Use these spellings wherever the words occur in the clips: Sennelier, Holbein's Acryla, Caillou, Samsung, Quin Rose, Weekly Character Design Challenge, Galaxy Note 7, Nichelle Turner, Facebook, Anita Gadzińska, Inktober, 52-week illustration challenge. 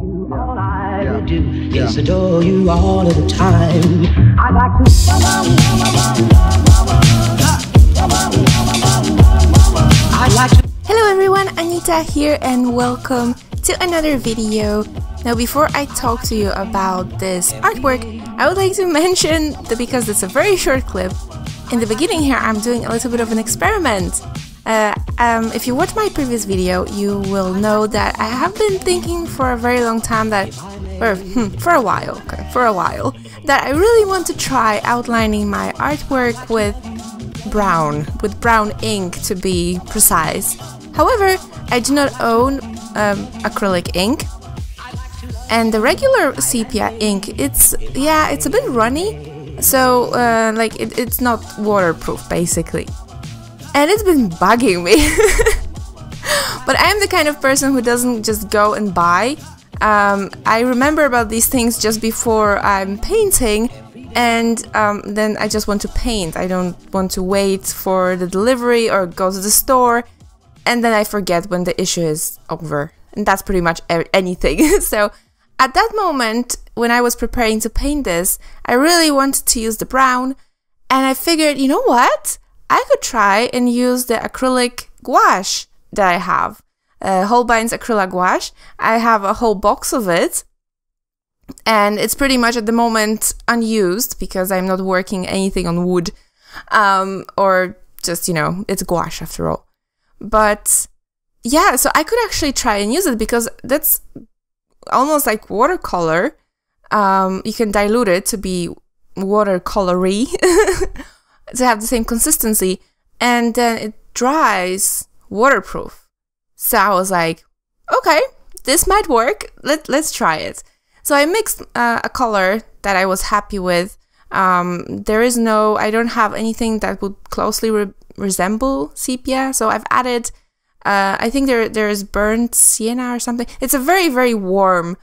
Is adore you all of the time. I like to Hello everyone, Anita here and welcome to another video. Now before I talk to you about this artwork, I would like to mention that because it's a very short clip, in the beginning here I'm doing a little bit of an experiment. If you watch my previous video, you will know that I have been thinking for a very long time that for a while that I really want to try outlining my artwork with brown ink, to be precise. However, I do not own acrylic ink, and the regular sepia ink, it's a bit runny, so like it's not waterproof basically, and it's been bugging me. But I am the kind of person who doesn't just go and buy. I remember about these things just before I'm painting, and then I just want to paint. I don't want to wait for the delivery or go to the store, and then I forget when the issue is over, and that's pretty much anything. So at that moment, when I was preparing to paint this, I really wanted to use the brown, and I figured, you know what, I could try and use the acrylic gouache that I have. Holbein's Acryla gouache. I have a whole box of it, and it's pretty much at the moment unused because I'm not working anything on wood, or just, you know, it's gouache after all. But yeah, so I could actually try and use it because that's almost like watercolor. You can dilute it to be watercolory to have the same consistency, and then it dries waterproof. So I was like, okay, this might work. Let's try it. So I mixed a color that I was happy with. I don't have anything that would closely resemble sepia. So I've added, I think there is burnt sienna or something. It's a very, very warm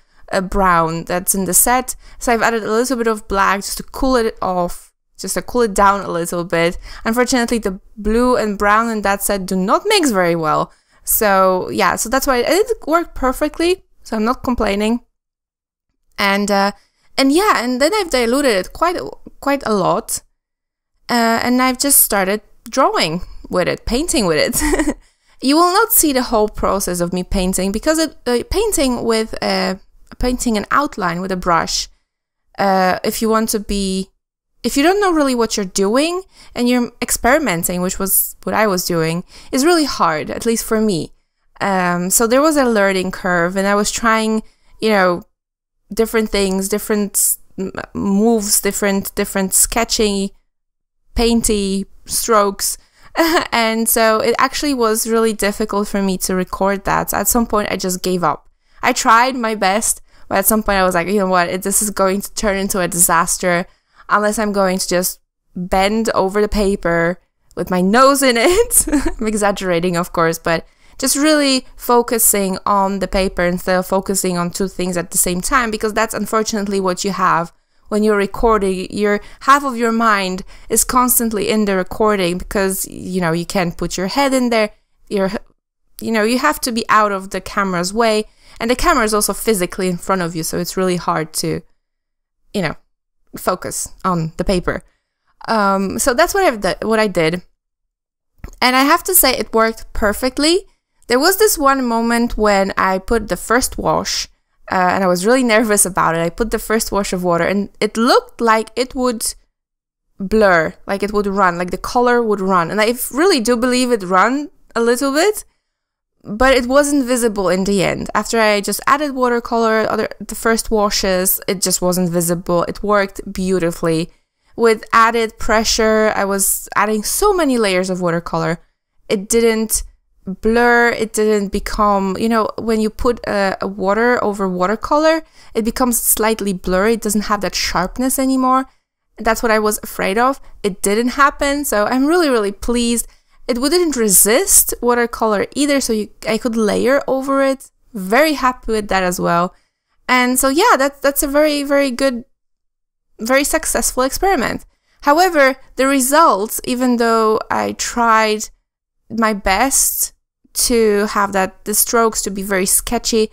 brown that's in the set. So I've added a little bit of black just to cool it off, just to cool it down a little bit. Unfortunately, the blue and brown in that set do not mix very well. So yeah, so that's why it didn't work perfectly. So I'm not complaining. And yeah, and then I've diluted it quite a lot. And I've just started drawing with it, painting with it. You will not see the whole process of me painting because painting an outline with a brush. If you don't know really what you're doing and you're experimenting, which was what I was doing, is really hard, at least for me. So there was a learning curve, and I was trying, you know, different things, different moves, different sketchy, painty strokes. And so it actually was really difficult for me to record that. At some point, I just gave up. I tried my best, but at some point I was like, you know what, this is going to turn into a disaster. Unless I'm going to just bend over the paper with my nose in it. I'm exaggerating, of course, but just really focusing on the paper instead of focusing on two things at the same time, because that's unfortunately what you have when you're recording. Your half of your mind is constantly in the recording because, you know, you can't put your head in there. You have to be out of the camera's way, and the camera is also physically in front of you, so it's really hard to, you know, focus on the paper. So that's what I did, and I have to say it worked perfectly. There was this one moment when I put the first wash, and I was really nervous about it. I put the first wash of water, and it looked like it would blur, like it would run, like the color would run, and I really do believe it ran a little bit, but it wasn't visible in the end. After I just added watercolor, the first washes, it just wasn't visible. It worked beautifully. With added pressure, I was adding so many layers of watercolor. It didn't blur, it didn't become, you know, when you put a water over watercolor, it becomes slightly blurry. It doesn't have that sharpness anymore. That's what I was afraid of. It didn't happen, so I'm really, really pleased. It wouldn't resist watercolor either, so I could layer over it. Very happy with that as well. And so yeah, that's a very, very good, very successful experiment. However, the results, even though I tried my best to have the strokes to be very sketchy,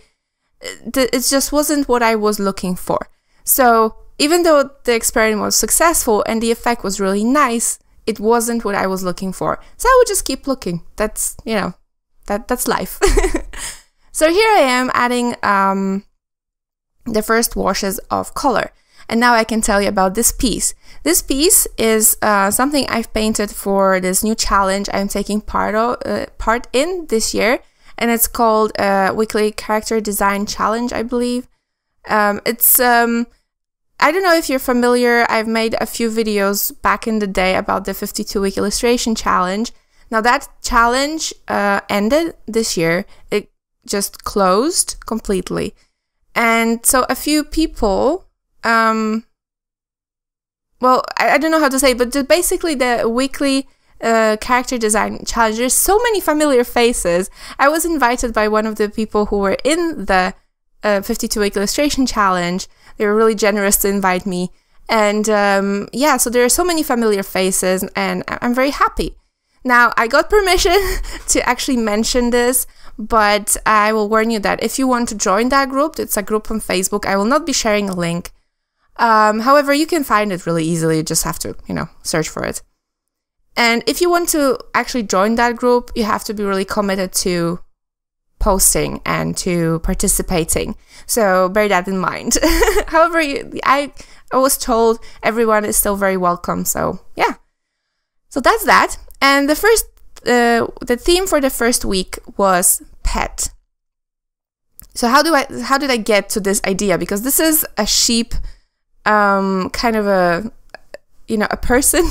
it just wasn't what I was looking for. So even though the experiment was successful and the effect was really nice, it wasn't what I was looking for. So I would just keep looking. That's, you know, that's life. So here I am adding the first washes of color. And now I can tell you about this piece. This piece is something I've painted for this new challenge I'm taking part in this year. And it's called Weekly Character Design Challenge, I believe. I don't know if you're familiar, I've made a few videos back in the day about the 52-week illustration challenge. Now that challenge ended this year. It just closed completely. And so a few people, well, I don't know how to say it, but basically the weekly character design challenge, there's so many familiar faces. I was invited by one of the people who were in the 52-week illustration challenge. They were really generous to invite me. And yeah, so there are so many familiar faces and I'm very happy. Now, I got permission to actually mention this, but I will warn you that if you want to join that group, it's a group on Facebook. I will not be sharing a link. However, you can find it really easily. You just have to, you know, search for it. And if you want to actually join that group, you have to be really committed to posting and to participating. So bear that in mind. However, I was told everyone is still very welcome. So yeah. So that's that. And the first, the theme for the first week was pet. So how did I get to this idea? Because this is a sheep, kind of a, you know, a person.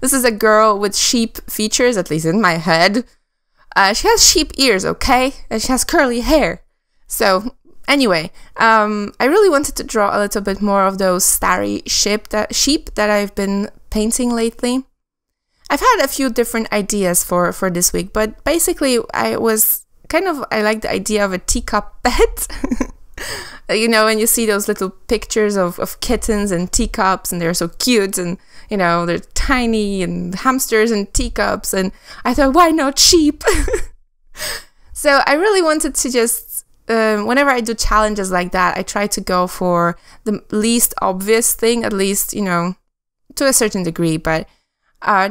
This is a girl with sheep features, at least in my head. She has sheep ears, okay? And she has curly hair. So anyway, I really wanted to draw a little bit more of those starry sheep that I've been painting lately. I've had a few different ideas for this week, but basically I like the idea of a teacup pet. You know, when you see those little pictures of kittens and teacups and they're so cute and, you know, they're tiny and hamsters and teacups, and I thought, why not sheep? So I really wanted to just, whenever I do challenges like that, I try to go for the least obvious thing, at least, you know, to a certain degree, but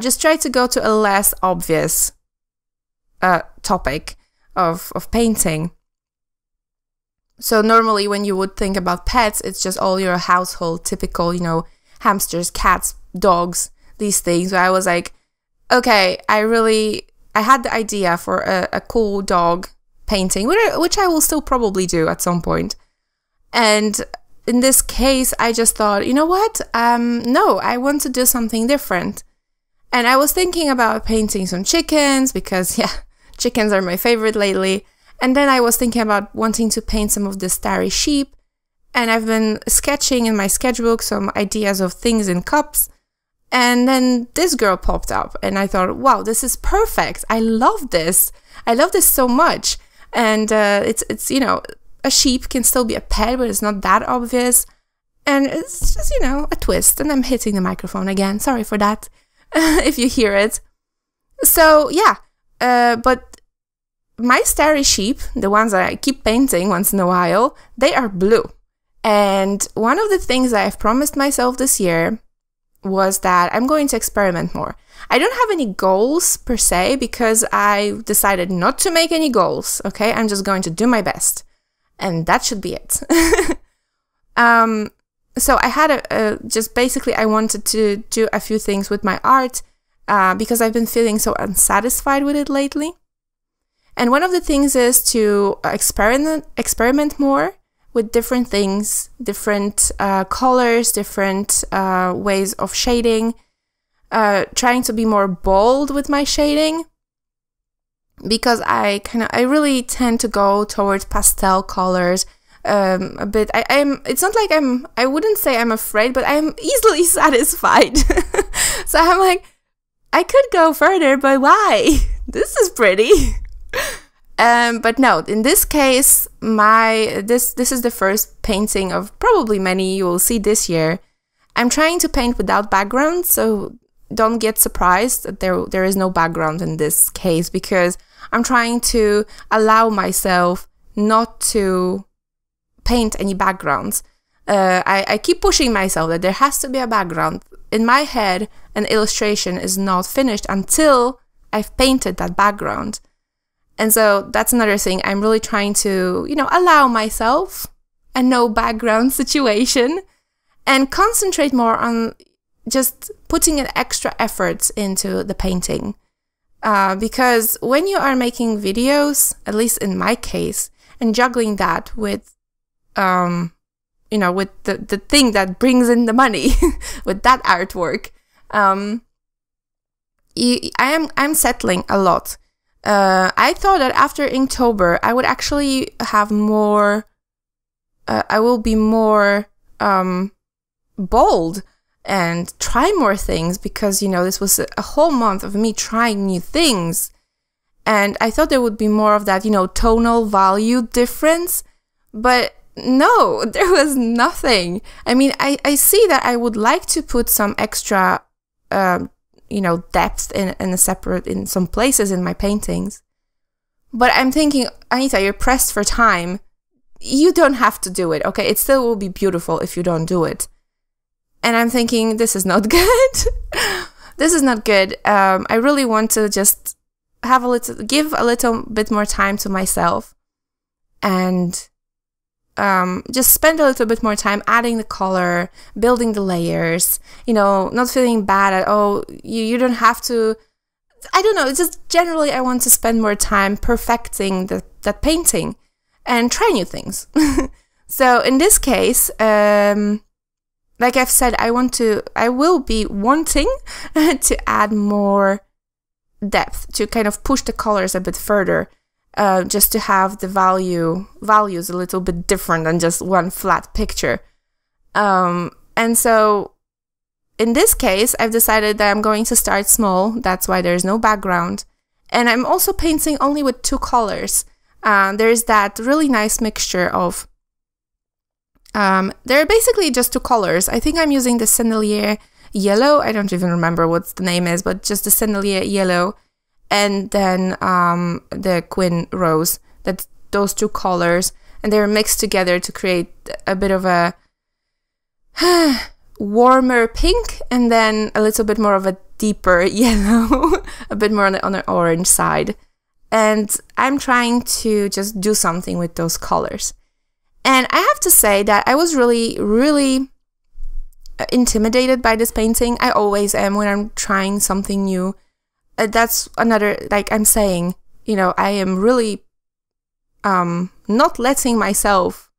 just try to go to a less obvious topic of painting. So normally when you would think about pets, it's just all your household, typical, you know, hamsters, cats, dogs, these things. So I was like, okay, I had the idea for a cool dog painting, which I will still probably do at some point. And in this case, I just thought, you know what? No, I want to do something different. And I was thinking about painting some chickens because, yeah, chickens are my favorite lately. And then I was thinking about wanting to paint some of the starry sheep. And I've been sketching in my sketchbook some ideas of things in cups. And then this girl popped up and I thought, wow, this is perfect. I love this. I love this so much. And it's, you know, a sheep can still be a pet, but it's not that obvious. And it's just, you know, a twist. And I'm hitting the microphone again. Sorry for that, if you hear it. So yeah, but my starry sheep, the ones that I keep painting once in a while, they are blue. And one of the things that I've promised myself this year was that I'm going to experiment more. I don't have any goals per se because I decided not to make any goals, okay? I'm just going to do my best. And that should be it. So I had just basically I wanted to do a few things with my art because I've been feeling so unsatisfied with it lately. And one of the things is to experiment more with different things, different colors, different ways of shading, trying to be more bold with my shading, because I really tend to go towards pastel colors a bit. It's not like I wouldn't say I'm afraid, but I'm easily satisfied. So I'm like, I could go further, but why? This is pretty. But no, in this case, this is the first painting of probably many you will see this year. I'm trying to paint without background, so don't get surprised that there is no background in this case, because I'm trying to allow myself not to paint any backgrounds. I keep pushing myself that there has to be a background. In my head, an illustration is not finished until I've painted that background. And so that's another thing. I'm really trying to, you know, allow myself a no background situation and concentrate more on just putting an extra effort into the painting. Because when you are making videos, at least in my case, and juggling that with, you know, with the thing that brings in the money, with that artwork, I'm settling a lot. I thought that after Inktober, I would actually have more, I will be more bold and try more things, because, you know, this was a whole month of me trying new things. And I thought there would be more of that, you know, tonal value difference, but no, there was nothing. I mean, I see that I would like to put some extra, you know, depth in some places in my paintings. But I'm thinking, Anita, you're pressed for time. You don't have to do it, okay? It still will be beautiful if you don't do it. And I'm thinking, this is not good. This is not good. I really want to just have a little, give a little bit more time to myself, and just spend a little bit more time adding the color, building the layers, you know, not feeling bad at, oh, you don't have to, I don't know, it's just generally I want to spend more time perfecting that painting and try new things. So in this case, like I've said, I will be wanting to add more depth, to kind of push the colors a bit further. Just to have the values a little bit different than just one flat picture. And so in this case, I've decided that I'm going to start small. That's why there's no background. And I'm also painting only with two colors. There's that really nice mixture of, they're basically just two colors. I think I'm using the Sennelier yellow. I don't even remember what the name is, but just the Sennelier yellow. And then the Quin Rose, that's those two colors, and they're mixed together to create a bit of a warmer pink, and then a little bit more of a deeper yellow, a bit more on the orange side. And I'm trying to just do something with those colors. And I have to say that I was really, really intimidated by this painting. I always am when I'm trying something new. That's another, like I'm saying, you know, I am really not letting myself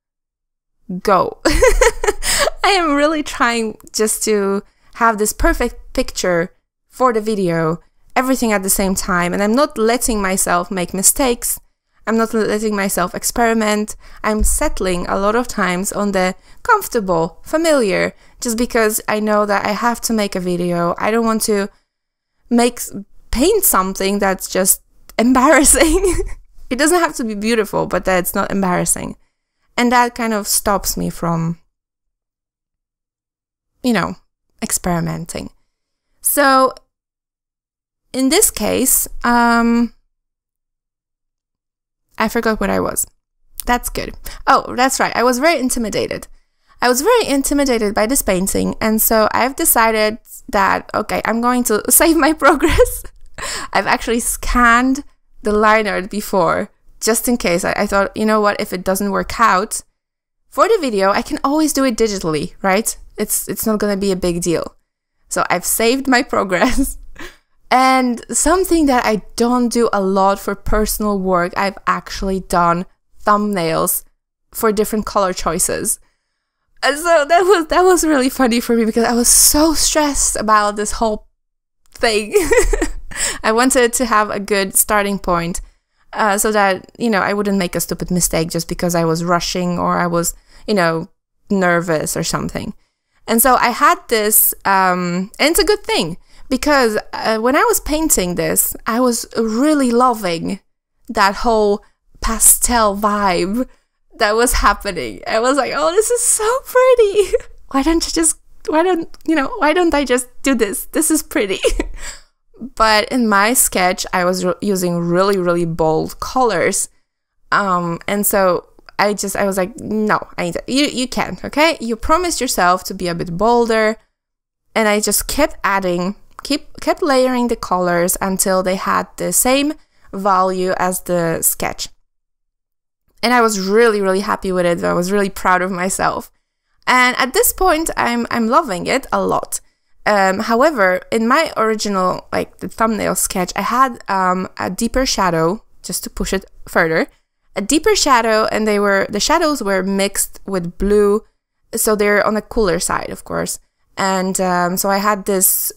go. I am really trying just to have this perfect picture for the video, everything at the same time. And I'm not letting myself make mistakes. I'm not letting myself experiment. I'm settling a lot of times on the comfortable, familiar, just because I know that I have to make a video. I don't want to paint something that's just embarrassing. It doesn't have to be beautiful, but that's not embarrassing. And that kind of stops me from, you know, experimenting. So in this case, I forgot what I was. That's good. Oh, that's right. I was very intimidated. I was very intimidated by this painting. And so I've decided that, okay, I'm going to save my progress. I've actually scanned the line art before, just in case. I thought, you know what, if it doesn't work out for the video, I can always do it digitally, right? It's not gonna be a big deal. So I've saved my progress. And something that I don't do a lot for personal work, I've actually done thumbnails for different color choices. And so that was really funny for me, because I was so stressed about this whole thing. I wanted to have a good starting point, so that, you know, I wouldn't make a stupid mistake just because I was rushing or I was, you know, nervous or something. And so I had this, and it's a good thing, because when I was painting this, I was really loving that whole pastel vibe that was happening. I was like, oh, this is so pretty. Why don't I just do this? This is pretty. But in my sketch, I was using really, really bold colors, And so I was like, no, I need to, you can't, okay? You promised yourself to be a bit bolder. And I just kept adding, kept layering the colors until they had the same value as the sketch. And I was really, really happy with it. I was really proud of myself. And at this point, I'm loving it a lot. However, in my original, like the thumbnail sketch, I had a deeper shadow, just to push it further, a deeper shadow, and the shadows were mixed with blue, so they're on the cooler side, of course. And so I had this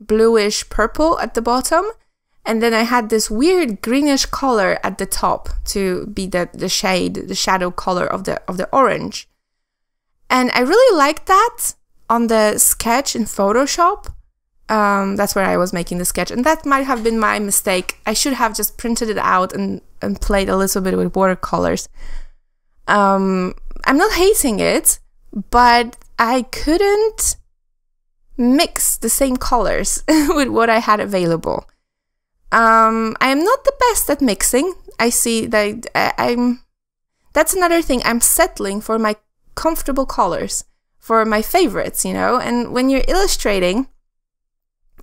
bluish purple at the bottom, and then I had this weird greenish color at the top to be the shade, the shadow color of the orange. And I really liked that on the sketch in Photoshop. That's where I was making the sketch, and that might have been my mistake. I should have just printed it out and played a little bit with watercolors. I'm not hating it, but I couldn't mix the same colors with what I had available. I am not the best at mixing. I see that that's another thing. I'm settling for my comfortable colors, for my favorites, you know. And when you're illustrating,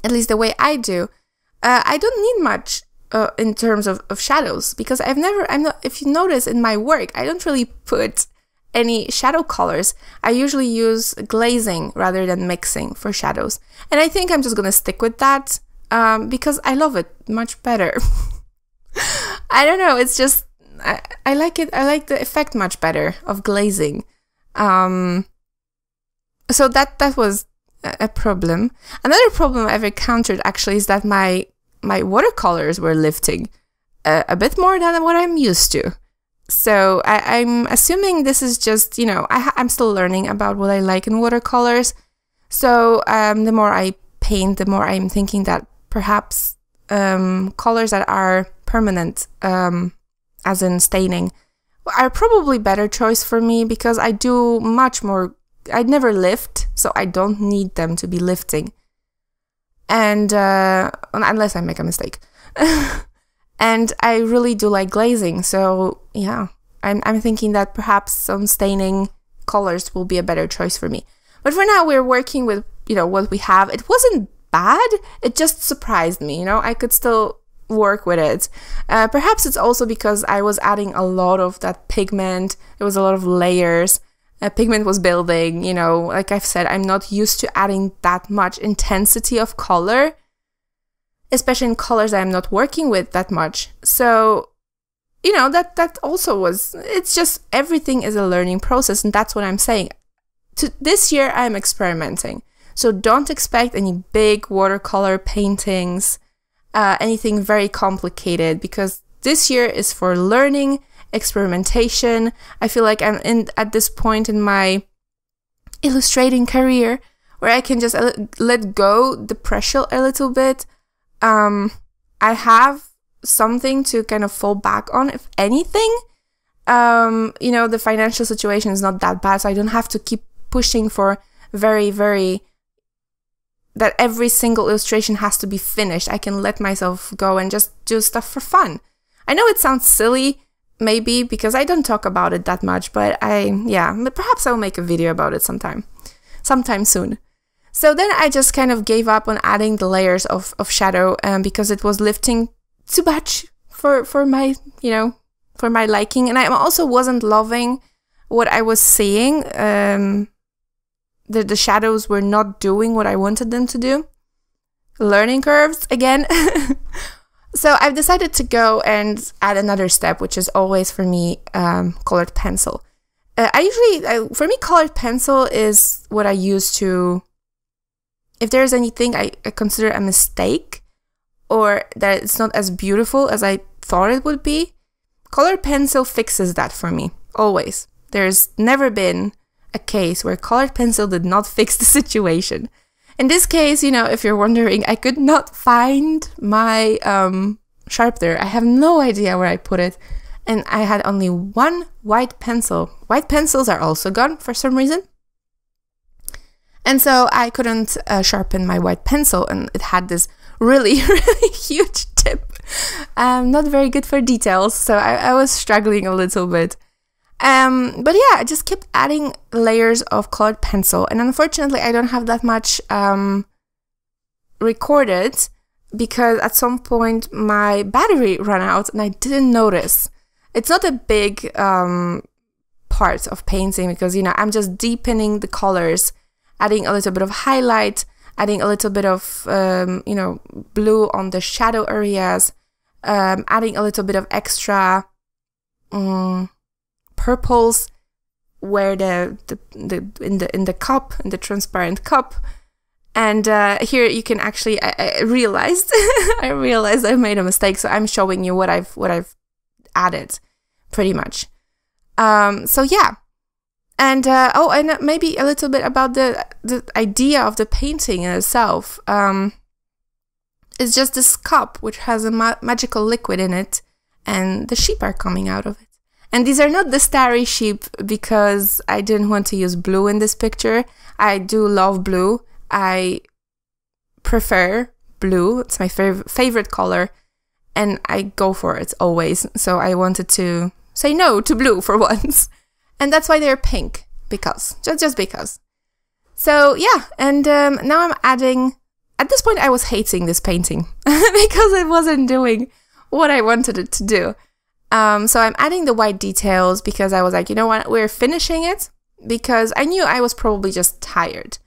at least the way I do, I don't need much in terms of shadows, because if you notice in my work, I don't really put any shadow colors. I usually use glazing rather than mixing for shadows. And I think I'm just gonna stick with that because I love it much better. I don't know, it's just, I like it, I like the effect much better of glazing. So that was a problem. Another problem I've encountered actually is that my watercolors were lifting a bit more than what I'm used to. So I'm assuming this is just, you know, I'm still learning about what I like in watercolors. So the more I paint, the more I'm thinking that perhaps colors that are permanent, as in staining, are probably better choice for me, because I do much more, I never lift, so I don't need them to be lifting. And unless I make a mistake. And I really do like glazing, so yeah, I'm thinking that perhaps some staining colors will be a better choice for me. But for now, we're working with, you know, what we have. It wasn't bad, it just surprised me, you know, I could still work with it. Perhaps it's also because I was adding a lot of that pigment, there was a lot of layers, pigment was building, you know, like I've said, I'm not used to adding that much intensity of color, especially in colors I'm not working with that much. So, you know, that also was, it's just, everything is a learning process, and that's what I'm saying. This year I'm experimenting. So don't expect any big watercolor paintings, anything very complicated, because this year is for learning, experimentation. I feel like I'm at this point in my illustrating career where I can just let go the pressure a little bit. I have something to kind of fall back on, if anything. You know, the financial situation is not that bad, so I don't have to keep pushing for that every single illustration has to be finished. I can let myself go and just do stuff for fun. I know it sounds silly, maybe, because I don't talk about it that much, but but perhaps I'll make a video about it sometime soon. So then I just kind of gave up on adding the layers of shadow because it was lifting too much for my, you know, for my liking. And I also wasn't loving what I was seeing. The shadows were not doing what I wanted them to do. Learning curves again. So I've decided to go and add another step, which is always for me colored pencil. For me, colored pencil is what I use to... If there's anything I consider a mistake, or that it's not as beautiful as I thought it would be, colored pencil fixes that for me, always. There's never been a case where colored pencil did not fix the situation. In this case, you know, if you're wondering, I could not find my sharpener. I have no idea where I put it. And I had only one white pencil. White pencils are also gone for some reason. And so I couldn't sharpen my white pencil, and it had this really, really huge tip. I'm not very good for details, so I was struggling a little bit. But yeah, I just kept adding layers of colored pencil, and unfortunately I don't have that much recorded because at some point my battery ran out and I didn't notice. It's not a big part of painting because, you know, I'm just deepening the colors, adding a little bit of highlight, adding a little bit of, you know, blue on the shadow areas, adding a little bit of extra... purples where in the cup, in the transparent cup, and here you can actually I realized I made a mistake, so I'm showing you what I've added, pretty much. So yeah, and oh, and maybe a little bit about the idea of the painting in itself. It's just this cup which has a magical liquid in it, and the sheep are coming out of it. And these are not the starry sheep because I didn't want to use blue in this picture. I do love blue. I prefer blue. It's my favorite color and I go for it always. So I wanted to say no to blue for once. And that's why they're pink, because, just because. So yeah, and now I'm adding... At this point I was hating this painting because it wasn't doing what I wanted it to do. So I'm adding the white details because I was like, you know what, we're finishing it, because I knew I was probably just tired.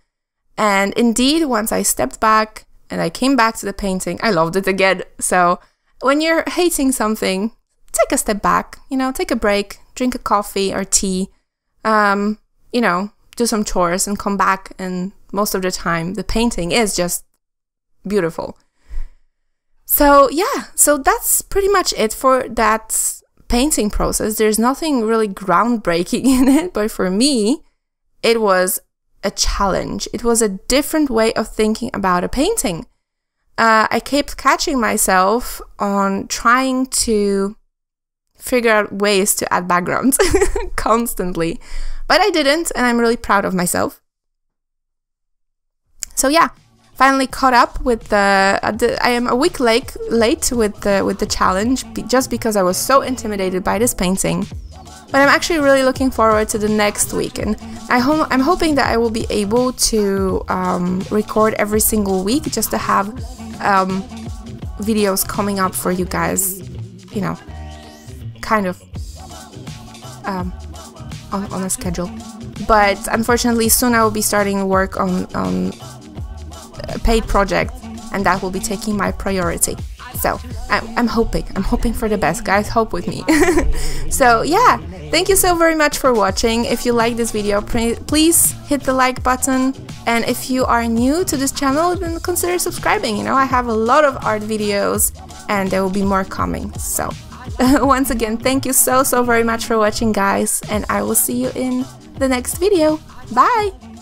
And indeed, once I stepped back and I came back to the painting, I loved it again. So when you're hating something, take a step back, you know, take a break, drink a coffee or tea, you know, do some chores and come back. And most of the time, the painting is just beautiful. So yeah, so that's pretty much it for that painting process. There's nothing really groundbreaking in it, but for me, it was a challenge. It was a different way of thinking about a painting. I kept catching myself on trying to figure out ways to add backgrounds constantly, but I didn't, and I'm really proud of myself. So yeah. Finally caught up with I am a week late with the challenge just because I was so intimidated by this painting. But I'm actually really looking forward to the next week, and I'm hoping that I will be able to record every single week just to have videos coming up for you guys, you know, kind of on a schedule. But unfortunately soon I will be starting work on a paid project, and that will be taking my priority. So I'm hoping for the best, guys. Hope with me. So yeah, thank you so very much for watching. If you like this video, please hit the like button, and if you are new to this channel, then consider subscribing. You know, I have a lot of art videos and there will be more coming. So once again, thank you so very much for watching, guys, and I will see you in the next video. Bye.